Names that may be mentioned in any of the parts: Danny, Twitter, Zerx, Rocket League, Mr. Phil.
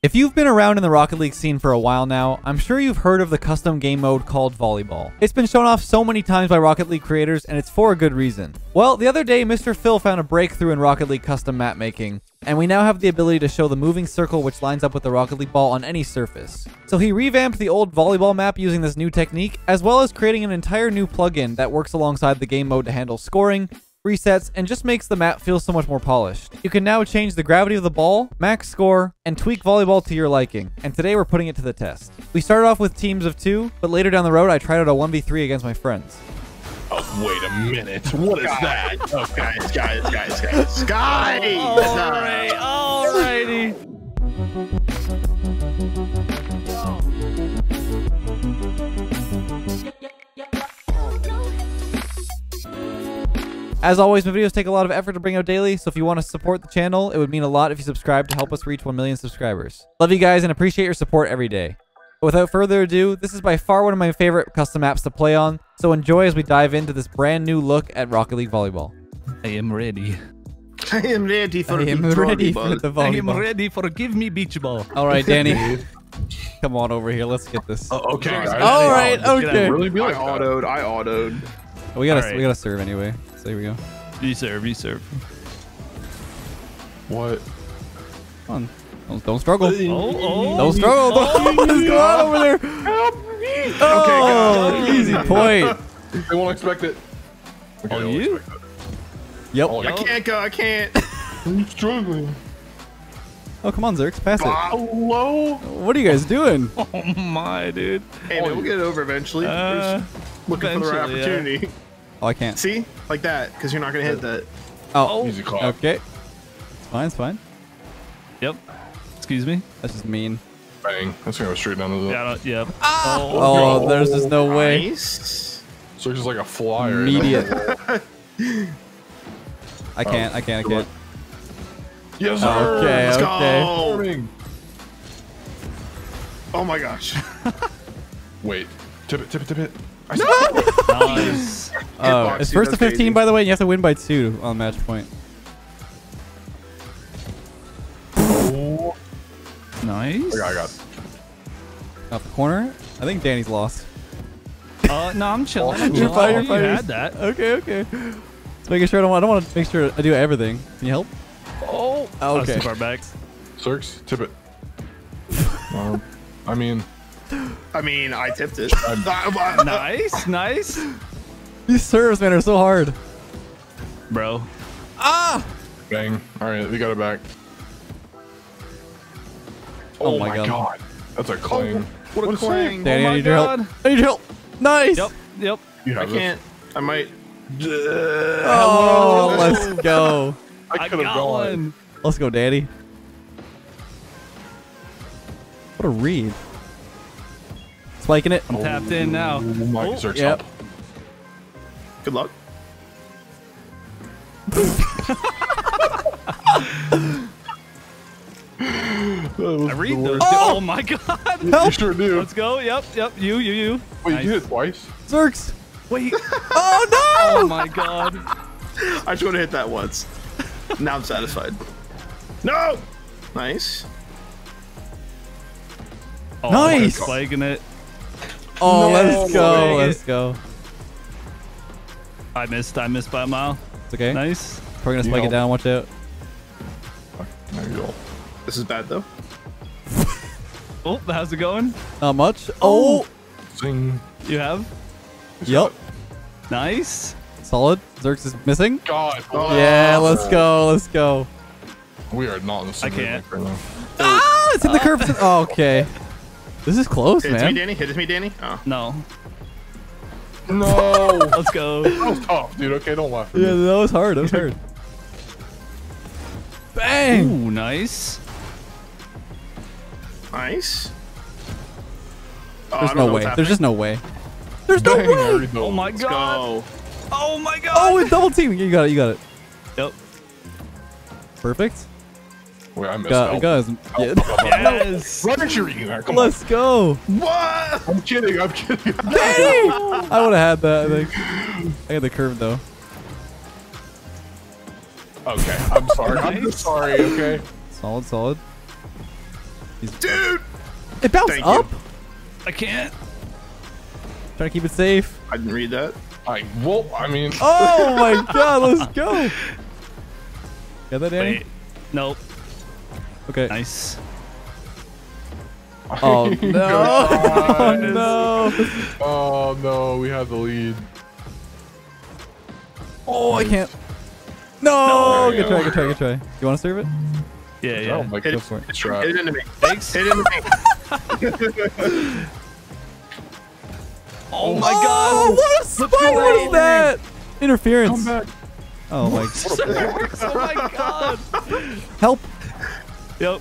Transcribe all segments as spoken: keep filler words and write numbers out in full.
If you've been around in the Rocket League scene for a while now, I'm sure you've heard of the custom game mode called Volleyball. It's been shown off so many times by Rocket League creators, and it's for a good reason. Well, the other day, Mister Phil found a breakthrough in Rocket League custom map making, and we now have the ability to show the moving circle which lines up with the Rocket League ball on any surface. So he revamped the old volleyball map using this new technique, as well as creating an entire new plugin that works alongside the game mode to handle scoring, resets, and just makes the map feel so much more polished. You can now change the gravity of the ball, max score, and tweak volleyball to your liking, and today we're putting it to the test. We started off with teams of two, but later down the road I tried out a one v three against my friends. Oh, wait a minute, what is that? Oh, guys, guys, guys, guys, Sky! Oh, alright, alrighty! As always, my videos take a lot of effort to bring out daily, so if you want to support the channel, it would mean a lot if you subscribe to help us reach one million subscribers. Love you guys and appreciate your support every day. But without further ado, this is by far one of my favorite custom apps to play on, so enjoy as we dive into this brand new look at Rocket League Volleyball. I am ready. I am ready for, I am ready for the volleyball. I am ready for Give Me Beach Ball. Alright, Danny. Come on over here, let's get this. Oh, okay, guys. Alright, okay. Really, really I autoed, I autoed. We gotta, right. we gotta serve anyway. So here we go. You serve, you serve. What? Come on. Don't, don't struggle. Oh, oh, don't struggle. Oh, don't go out over there. Help me. Oh, okay, easy point. They won't expect it. Okay, oh, you? Expect it. Yep. Oh, I can't go. I can't. I'm struggling. Oh, come on, Zerx. Pass it. Hello? What are you guys doing? Oh, my, dude. Hey, man, we'll get it over eventually. Uh, looking for the right opportunity. Yeah. Oh, I can't. See? Like that, because you're not going to hit that. Oh. Easy call. Okay. It's fine, it's fine. Yep. Excuse me? That's just mean. Bang. That's going to go straight down to the... Yeah, yep. Ah! Oh, oh, there's just no way. Nice. So it's just like a flyer. Immediate. I can't, I can't, I can't. Yes, sir. Okay, Let's okay. Go. Oh, my gosh. Wait. Tip it, tip it, tip it. I no! Nice. Oh, it's first to fifteen, crazy. By the way, and you have to win by two on match point. Oh. Nice. I got, I got. Up the corner. I think Danny's lost. Uh, no, I'm chilling. Oh, you're fine, you're fine. You had that. Okay, okay. Just making sure I don't, I don't want to make sure I do everything. Can you help? Oh. Oh okay. Far back. Zerx, tip it. um, I mean. I mean, I tipped it. Nice, nice. These serves, man, are so hard. Bro. Ah! Bang. All right, we got it back. Oh, oh my god. god. That's a clang. Oh, what a what clang. Danny, oh I need your help. I need your help. Nice. Yep, yep. You have I can't. This. I might. Oh, let's go. I could have gone. One. Let's go, Danny. What a read. Liking it. I'm oh, tapped in now. My oh, yep. Good luck. I read those. Oh! Oh my god. Help. You sure do. Let's go. Yep, yep. You, you, you. Wait, nice. You did it twice? Zerx. Wait. Oh no! Oh my god. I just want to hit that once. Now I'm satisfied. No! Nice. Oh, nice! Flagging it. Oh, no, let's go, let's go. I missed, I missed by a mile. It's okay. Nice. We're gonna spike it down, watch out. There you go. This is bad though. Oh, how's it going? Not much. Oh! Zing. You have? Yep. Nice. Solid. Zerx is missing. God. Oh. Yeah, let's go, let's go. We are not in the same right now. Ah! It's in the curve. Oh, okay. This is close, man. Hit me, Danny. Hit me, Danny. Oh. No. No. Let's go. That was tough, dude. Okay, don't laugh. Yeah, me. That was hard. That was hard. Bang. Ooh, nice. Nice. Oh, There's no way. There's just no way. There's no Dang, way. Oh my Let's god. Go. Oh my god. Oh, it's double teaming. You got it. You got it. Yep. Perfect. Wait, I missed out. Guys, yeah. Yes. Let's go. What? I'm kidding. I'm kidding. Danny! I would have had that. I think. I got the curve though. Okay. I'm sorry. Nice. I'm sorry. Okay. Solid. Solid. He's Dude! It bounced Thank up? You. I can't. Trying to keep it safe. I didn't read that. I well, I mean. Oh my god, let's go. Got that, Danny? Wait. Nope. Okay. Nice. Oh no. Oh no. Oh no, we have the lead. Oh, I can't. No! no good go. try, good try, good try. You want to serve it? Yeah, yeah. Oh my god. Hit it into me. Thanks. Hit it into me. Oh my god! Oh, what a spike was that? Interference. Come back. Oh my god. Oh my god. Help. Yep.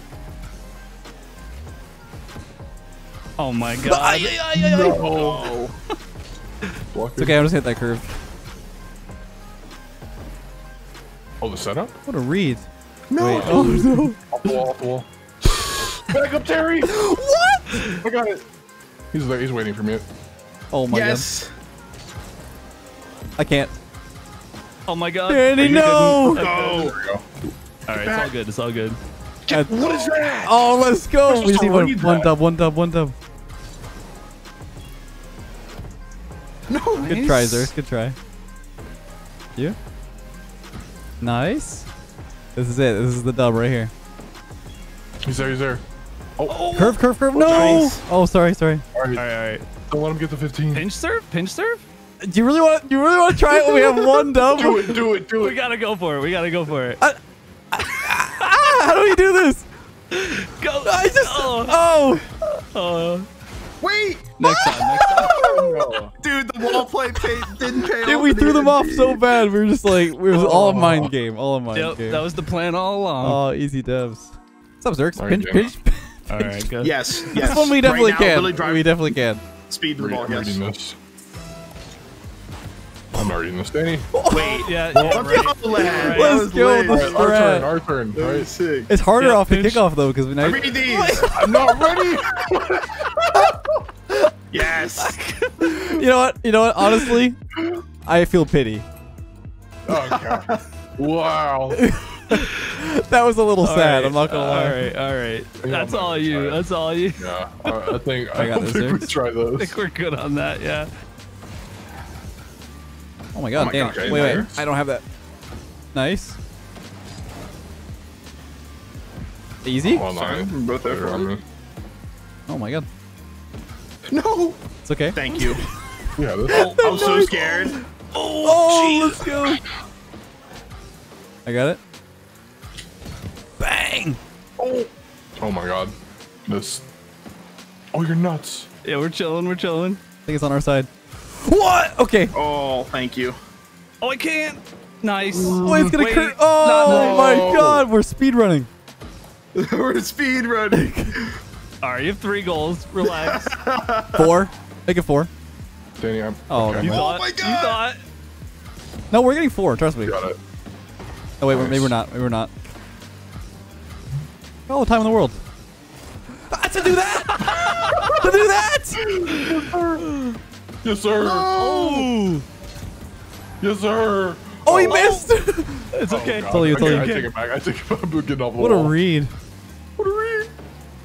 Oh my god. No. It's okay, I'm just gonna hit that curve. Oh, the setup? What a read. No. Wait, oh no. Off the wall, off the wall. Back up, Terry! What? I got it. He's there, he's waiting for me. Oh my yes. god. I can't. Oh my god. Danny, no! Didn't. No! Okay. Alright, it's all good, it's all good. Get, what is that? Oh, let's go! We see one, one dub, one dub, one dub. No, Good nice. try, Zerx, good try. You? Nice. This is it. This is the dub right here. He's there. He's there. Oh, oh. curve, curve, curve. No. Nice. Oh, sorry, sorry. All right, all right, all right. Don't let him get the fifteen. Pinch serve. Pinch serve. Do you really want? Do you really want to try it? We have one dub. Do it. Do it. Do it. We gotta go for it. We gotta go for it. I, I, I, how do we do this? Go. I just. Oh. Oh. oh. Wait. Next time. Next time. Dude, the wall play paid, didn't pay. Dude, we threw them off so bad. We were just like, we was oh. all mind game, all mind yep, game. That was the plan all along. Oh, easy devs. What's up, Zerx? Right, pinch, pinch, pinch. All right, good. Yes, yes. This one we definitely right now, can. Really we definitely can. Speed the ball, yes. This. I'm already in this, Danny. Wait, yeah. Well, right. right. Let's go. This is our turn. Our turn. Right. Sick. It's harder yeah, off pinch. the kickoff though, because we know. I read these. I'm not ready. Yes. You know what? You know what? Honestly, I feel pity. Oh god! Wow. That was a little all sad. Right. I'm not gonna uh, lie. All right, all right. Yeah, That's all excited. you. That's all you. Yeah. Right. I think I, I got this. Think we try those. I think we're good on that. Yeah. Oh my god! Oh my damn. God wait, wait. There. I don't have that. Nice. Easy. Oh, nice. Both there. Oh my god. No! It's okay. Thank you. Yeah, oh, I'm no, so scared. Oh, oh let's go. I got it. Bang! Oh! Oh my god. This. Oh, you're nuts. Yeah, we're chilling, we're chilling. I think it's on our side. What? Okay. Oh, thank you. Oh, I can't. Nice. Ooh, wait, it's gonna crit. Oh no. my god, we're speedrunning. We're speedrunning. All right, you have three goals. Relax. Four. Make it four. Danny, I'm oh, okay. you thought, oh my god! You thought. No, we're getting four. Trust me. Got it. Oh wait, nice. we're, maybe we're not. Maybe we're not. All the time in the world. Ah, to do that. to do that. Yes sir. Oh. Yes sir. Oh, he oh. missed. It's okay. Oh, I told you. I told okay, you. I take it back. I take it back. I'm getting off the what wall. What a read.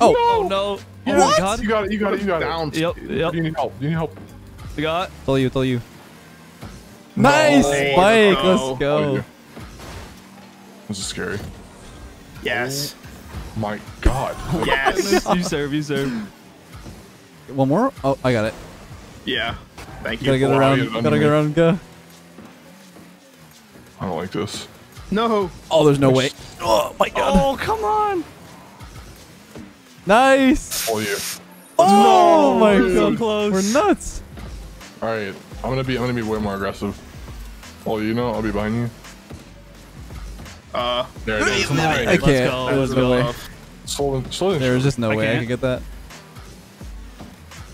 Oh no! Oh, no. What? God. You got it! You got it! You got it! Down. Yep. Yep. You need help! You need help! You got it! Tell you! Tell you! No. Nice spike! No. Let's go! Oh, yeah. This is scary. Yes. Oh, my God! Yes. You serve! You serve! One more? Oh, I got it. Yeah. Thank you. Gotta get around. Gotta anyway. get around. And go. I don't like this. No. Oh, there's no I'm way. Just... Oh my God! Oh, come on! Nice! Oh, yeah. Oh no, my dude. god, so close. We're nuts. All right, I'm gonna be, I'm gonna be way more aggressive. Oh, you know, I'll be behind you. Uh, there it is. I, I can't. Go. There was no way. Slowly, slowly. There was just no I way can't. I could get that.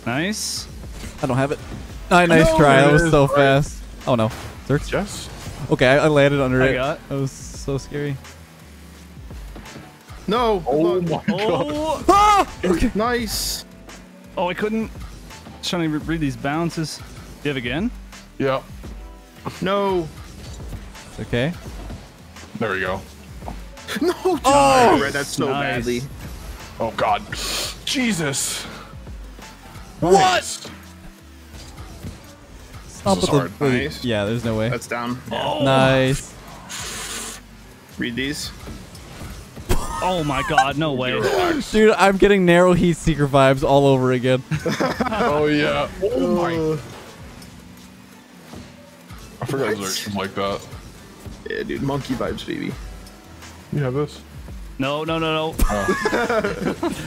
Nice. I don't have it. Oh, nice no, try. That was so right. fast. Oh no. Zerx? Yes. Okay, I, I landed under I it. Got it. That was so scary. No! Oh my oh. god! Ah! Okay. Nice! Oh, I couldn't. Just trying to read these bounces. Do you have again? Yeah. No! It's okay. There we go. No! God. Oh! I read that so nice. badly. Oh God, Jesus! What? Stop this with the nice. Yeah, there's no way. That's down. Yeah. Oh. Nice. Read these. Oh my God, no way. Dude, I'm getting narrow heat seeker vibes all over again. Oh yeah. Oh my. I forgot Zerx like that. Yeah, dude, monkey vibes, baby. You have this? No, no, no, no. Oh.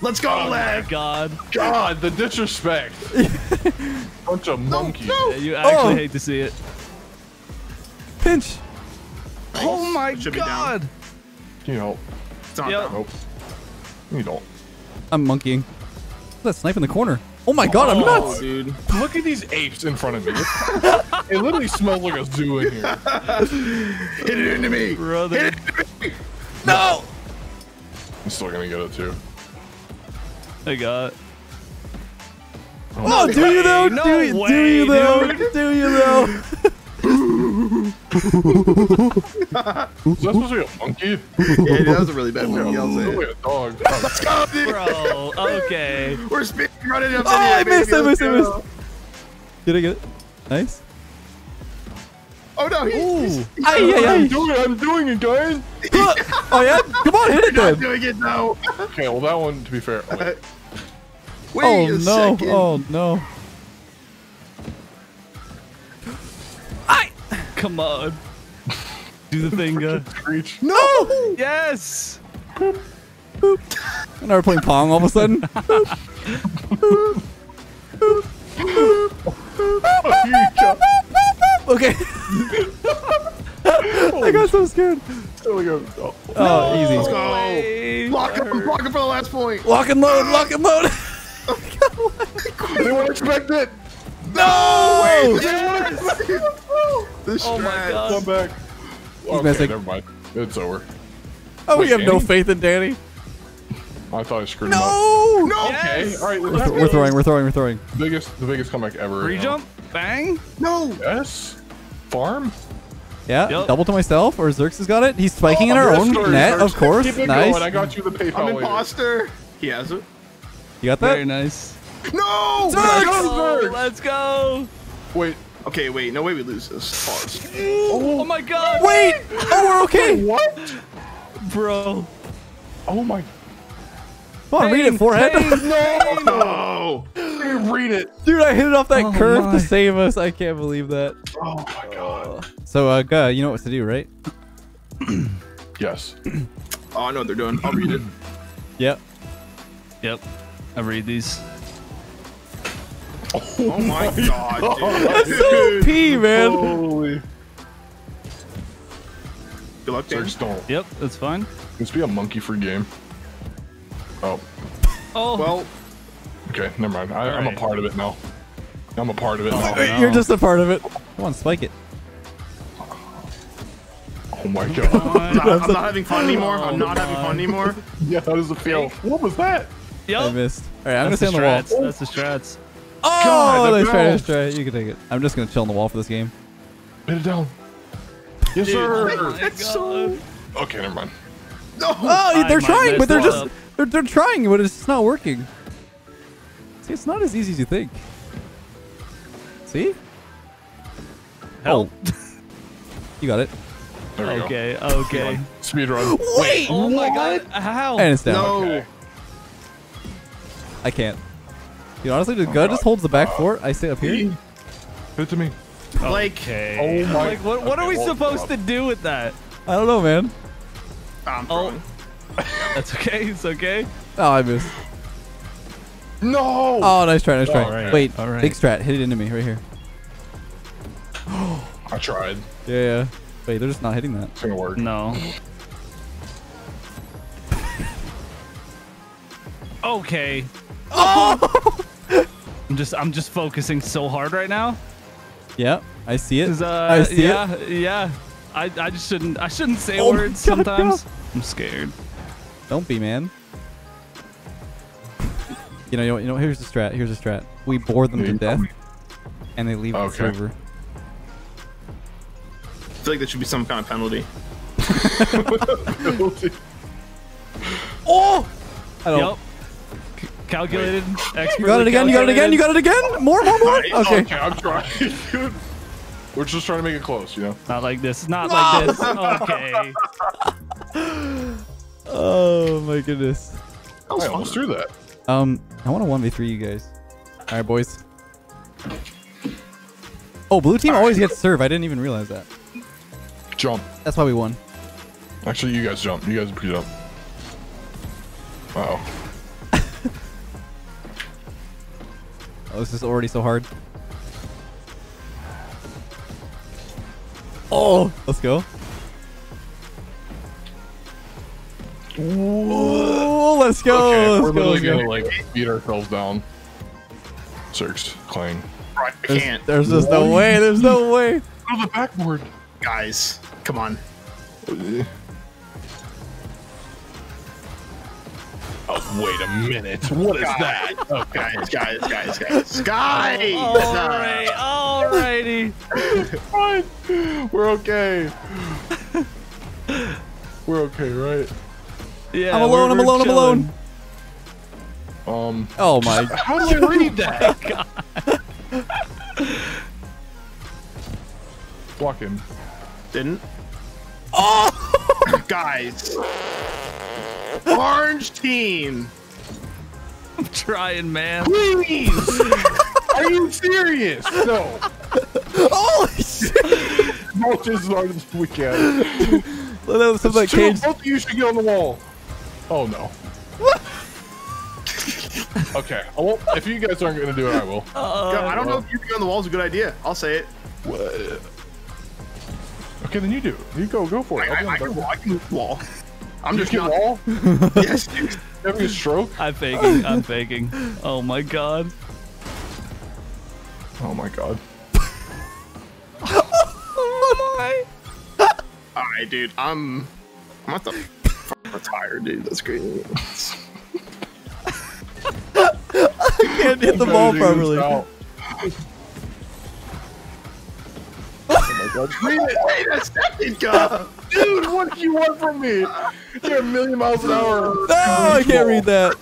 Let's go, oh lad. God. God, the disrespect. Bunch of no, monkeys. No. Yeah, you actually oh. hate to see it. Pinch. Nice. Oh my God. You know, it's not yep. down. You don't. I'm monkeying. That snipe in the corner. Oh my God, I'm oh, nuts! Dude. Look at these apes in front of me. It literally smells like a zoo in here. Hit it into me! Brother. Hit it into me! No! I'm still gonna get it too. I got it. Oh, oh do you though? No do, you, way, do you though? Dude. Do you though? Is that supposed to be a monkey? Yeah, that was a really bad monkey. I was like a dog. Let's go, dude. Bro, okay. We're spinning, running up. Oh, I here, missed, I missed, I missed. Did I get it? Nice. Oh no, he's, he's, he's aye, aye, aye. I'm doing it, I'm doing it, guys. Oh yeah? Come on, hit it, dude. I'm doing it now. Okay, well that one, to be fair. Wait, wait oh, a no. second. Oh no, oh no. Come on. Do the thing, guy. No! Yes! Boop. Boop. And now we're playing Pong all of a sudden. Boop. Boop. Boop. Boop. Okay. I got so scared. There we go. Oh, oh easy. Let's go. Way. Lock him. Lock him for the last point. Lock and load. Lock and load. They won't expect it. No! Wait, yes! This oh my God! Come back. Okay, missing. Never mind. It's over. Oh, we have Danny? No faith in Danny. I thought I screwed no! him up. No! Yes! Okay. All right. We're, th we're throwing. We're throwing. We're throwing. Biggest. The biggest comeback ever. Free jump. Bang. No. Yes. Farm. Yeah. Yep. Double to myself. Or Zerx has got it. He's spiking oh, in our own story, net, Zerx. Of course. Keep it nice. Going. I got you the PayPal. I'm imposter. He has it. You got that? Very nice. No! Zerx! Oh, let's go! Wait. Okay, wait. No way we lose this. Pause. Oh, oh my God! Wait! Oh, we're okay! Wait, what? Bro. Oh my... Come on, read it, forehead. Dang, no! No! Read it. Dude, I hit it off that oh curve my. to save us. I can't believe that. Oh my God. So, uh, God, you know what to do, right? Yes. Oh, I know what they're doing. I'll read it. Yep. Yep. I read these. Oh, oh my, my God, God, dude. That's so O P, man. Holy. Good luck, Zerx, don't. Yep, that's fine. Let's be a monkey-free game. Oh. Oh. Well. Okay, never mind. I, I'm right. a part of it now. I'm a part of it oh, now. No. You're just a part of it. Come on, spike it. Oh my God. I'm, not, I'm not having fun anymore. Oh, I'm not God. having fun anymore. Yeah, that was the feel. What was that? Yep. I missed. All right, I'm going to stay on the wall. Oh. That's the strats. Oh, God, nice try, nice try. You can take it. I'm just gonna chill on the wall for this game. Hit it down. Yes, Dude, sir. That's so... Okay, never mind. No. Oh, they're I trying, but they're just they're, they're trying, but it's just not working. See, it's not as easy as you think. See? Hell. Oh. You got it. There we okay, go. Okay. Speed run. Wait. Wait. Oh my God. How? And it's down. No. Okay. I can't. Dude, honestly, the oh gun just holds the back uh, fort. I sit up here. Hit it to me. Like, okay. oh my like what, what okay, are we well, supposed well. to do with that? I don't know, man. I'm oh. That's okay. It's okay. Oh, I missed. No. Oh, nice try. Nice try. All right. Wait. All right. Big strat. Hit it into me right here. I tried. Yeah, yeah. Wait, they're just not hitting that. It's going to work. No. Okay. Oh! I'm just I'm just focusing so hard right now. Yeah, I see it. Uh, I see yeah, it. Yeah, I I just shouldn't I shouldn't say oh words God, sometimes. No. I'm scared. Don't be, man. You know, you know, you know. Here's the strat. Here's the strat. We bore them Dude, to death, and they leave okay. us over. I feel like there should be some kind of penalty. Penalty. Oh! I don't. Yep. Calculated. You got it again. Calculated. You got it again. You got it again. More, more, more. Okay. Okay, I'm trying. Dude. We're just trying to make it close, you know. Not like this. Not no. like this. Okay. Oh my goodness. I was almost through that. Um, I want to one v three you guys. All right, boys. Oh, blue team always gets serve. I didn't even realize that. Jump. That's why we won. Actually, you guys jump. You guys pre-jump. Uh oh. Oh, this is already so hard. Oh, let's go. Ooh, let's go. Okay, let's we're go, literally gonna go. like beat ourselves down. Zerx, clang. I can't. There's, there's just no way. There's no way. Oh, the backboard, guys. Come on. Oh, wait a minute. What is that? Oh, guys, guys, guys, guys. Guys! All right, all righty. We're okay. We're okay, right? Yeah. I'm alone, I'm alone, I'm alone. Um. Oh, my. How did I read that? God. Block him. Didn't. Oh! Guys. Orange team. I'm trying, man. Please. Are you serious? No. Holy shit. Both just started this weekend. Well, that like cage. Both of you should get on the wall. Oh, no. Okay. I won't, if you guys aren't going to do it, I will. Uh, God, I don't know if you get on the wall is a good idea. I'll say it. What? Okay, then you do. You go. Go for it. I, I, I can wall. I can wall. I'm just getting wall. Yes, dude. Having a stroke. I'm faking. I'm faking. Oh my god. Oh my god. Oh my. All right, dude. I'm. I'm not the fuck retired, dude. That's crazy. I can't hit the ball properly. Oh my god. Wait, wait a second, god. Dude, what do you want from me? You're a million miles an hour. No, I can't read that.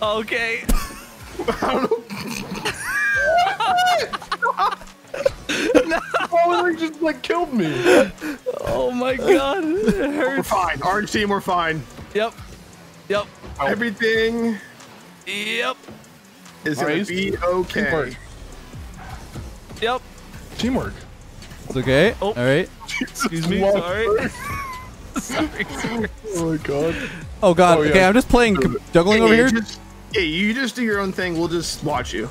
Okay. I don't know. Probably just like killed me. Oh my god. It hurts. We're fine. Orange team, we're fine. Yep. Yep. Oh. Everything. Yep. Is gonna be okay. Teamwork. Yep. Teamwork. It's okay. Oh. All right. Jesus. Excuse me. Sorry. Sorry. Oh my god. Oh god. Oh, yeah. Okay, I'm just playing juggling hey, over here. Just, hey, you just do your own thing. We'll just watch you.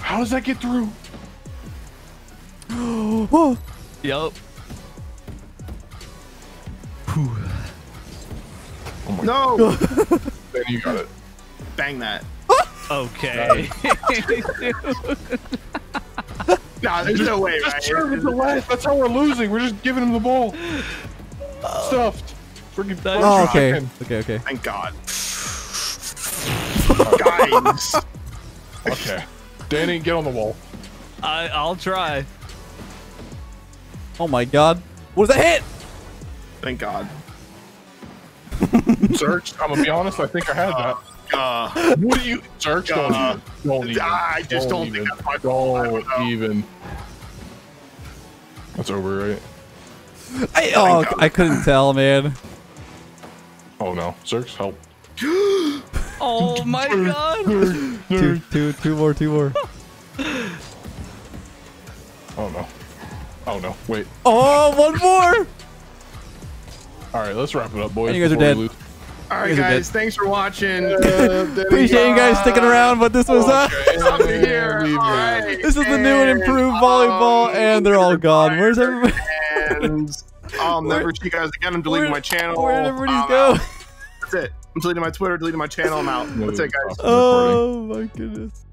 How does that get through? Oh. Yep. Whew. Oh my no. God. Then you got it. Bang that. Okay. Nah, there's just, no way, just right? Serve at the last. That's how we're losing. We're just giving him the ball. Uh, Stuffed. Freaking oh, okay. Rocking. Okay, okay. Thank God. Guys. Okay. Danny, get on the wall. I, I'll try. Oh, my God. What was that hit? Thank God. Zerx, I'm going to be honest. I think I had that. Uh, what do you, Zerx? Uh, don't, don't even. I just don't, don't think even. That's my fault. Don't even. That's over, right? I, oh, I, I couldn't tell, man. Oh no, Zerx, help! Oh my god! two, two, two more, two more. Oh no! Oh no! Wait! Oh, one more! All right, let's wrap it up, boys. And you guys are dead. Alright guys, thanks for watching. Uh, Appreciate you guys sticking around, but this was us. Uh, right. This is the new and improved volleyball, and they're all gone. Where's everybody? I'll never see you guys again. I'm deleting my channel. Where did everybody go? That's it. I'm deleting my Twitter, deleting my channel. I'm out. That's it, guys. Oh my goodness.